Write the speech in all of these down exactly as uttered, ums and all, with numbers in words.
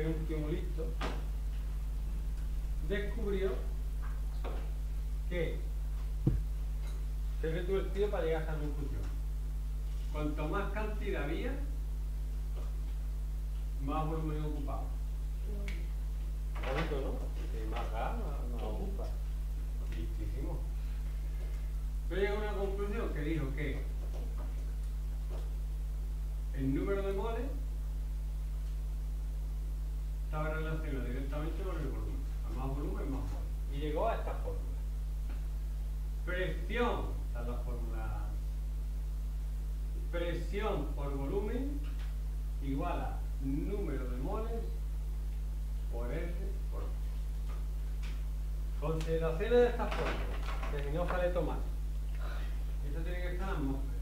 en un triangulito, descubrió que se retuerció para llegar hasta un cuchillo. Cuanto más cantidad había, más volumen ocupaba. Bonito, ¿no? Porque más gas no ocupa. Listísimo. Pero llegó a una conclusión que dijo que el número de moles estaba relacionado directamente con el volumen. A más volumen, más moles. Y llegó a esta fórmula. Presión, esta es la fórmula. Presión por volumen igual a número de moles por R por Q. Consideraciones de estas fórmulas de Spinoza de Tomás. Esto tiene que estar en atmósfera.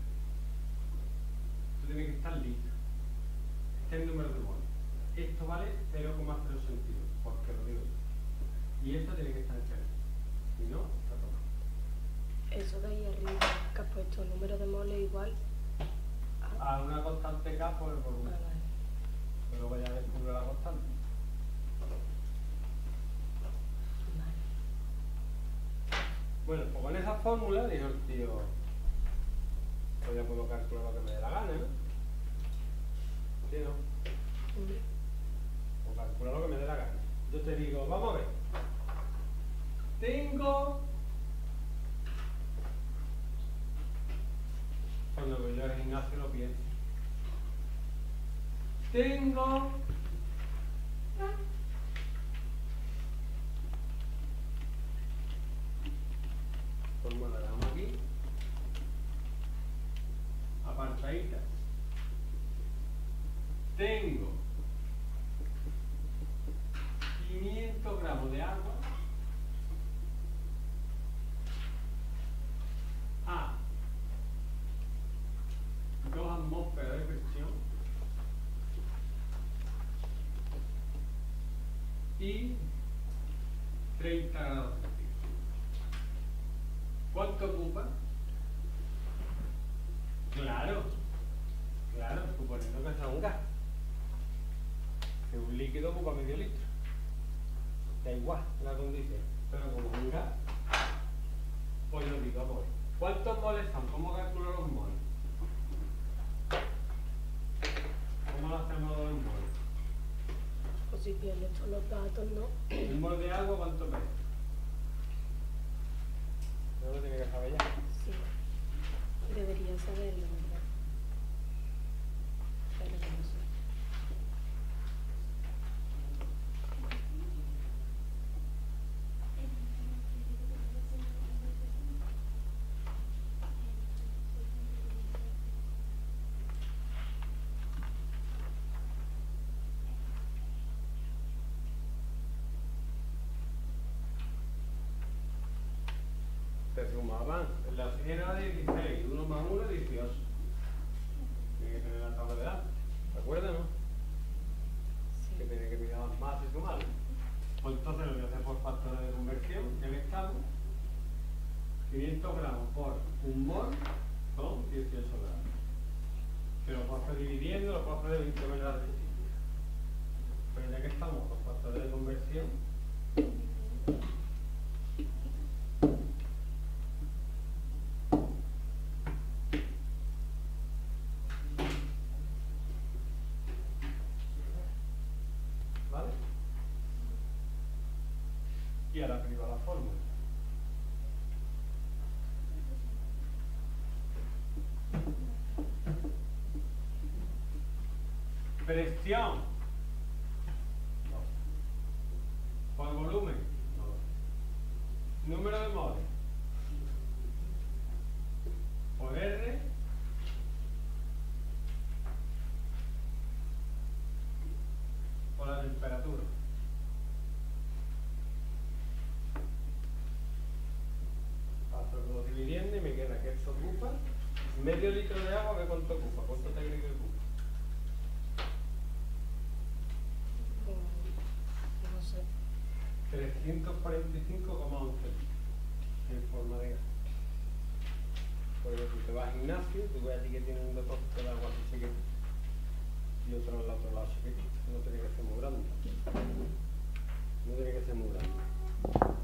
Esto tiene que estar listo. Este es el número de moles. Esto vale cero coma cero sentido, porque lo digo yo. Y esto tiene que estar en Kelvin. Si no, está tomado. Eso de ahí arriba que has puesto el número de moles igual a, a una constante K por el volumen. Ah, vale. Pero vaya a descubrir la constante. Bueno, pues con esa fórmula dijo el tío, pues ya puedo calcular lo que me dé la gana, ¿no? ¿Sí o no? Sí. Pues calcular lo que me dé la gana. Yo te digo, vamos a ver. Tengo... Cuando voy yo al gimnasio lo pienso. Tengo... Fórmula la dejamos aquí, apartaditas. Tengo quinientos gramos de agua a dos atmósferas de presión y treinta grados. ¿Cuánto ocupa? Claro, claro, suponiendo que sea un gas. Que un líquido ocupa medio litro. Da igual la condición, pero como es un gas, pues lo digo a moles. ¿Cuántos moles son? ¿Cómo calculo los moles? ¿Cómo lo hacemos los moles? Pues si pierdes todos los datos, ¿no? ¿El mol de agua cuánto pesa? ¿No lo tiene que saber ya? Sí. Debería saberlo, ¿verdad? Pero no sé. Se sumaban, era dieciséis, uno más uno, dieciocho. Tiene que tener la tabla de datos, ¿te acuerdas, no? Sí. Que tenía que mirar más y sumar. Pues entonces lo voy a hacer por factor de conversión, ya que estamos. quinientos gramos por un mol son dieciocho gramos. Que lo puedo hacer dividiendo, lo puedo hacer de veinte maneras distintas. Pero ya que estamos por factores de conversión, y ahora priva la fórmula. Presión por volumen. Número de moles por R por la temperatura. Dividiendo y me queda que esto ocupa medio litro de agua. ¿Ve cuánto ocupa? ¿Cuánto te crees que ocupa? No sé. trescientos cuarenta y cinco coma once en forma de gas. Porque si te vas al gimnasio, tú ves aquí que tiene un depósito de agua así chiquito y otro al otro lado. Vamos ver que no tiene que ser muy grande. No tiene que ser muy grande.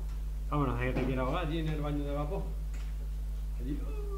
Vámonos, hay que tirar ahora allí en el baño de vapor. Allí.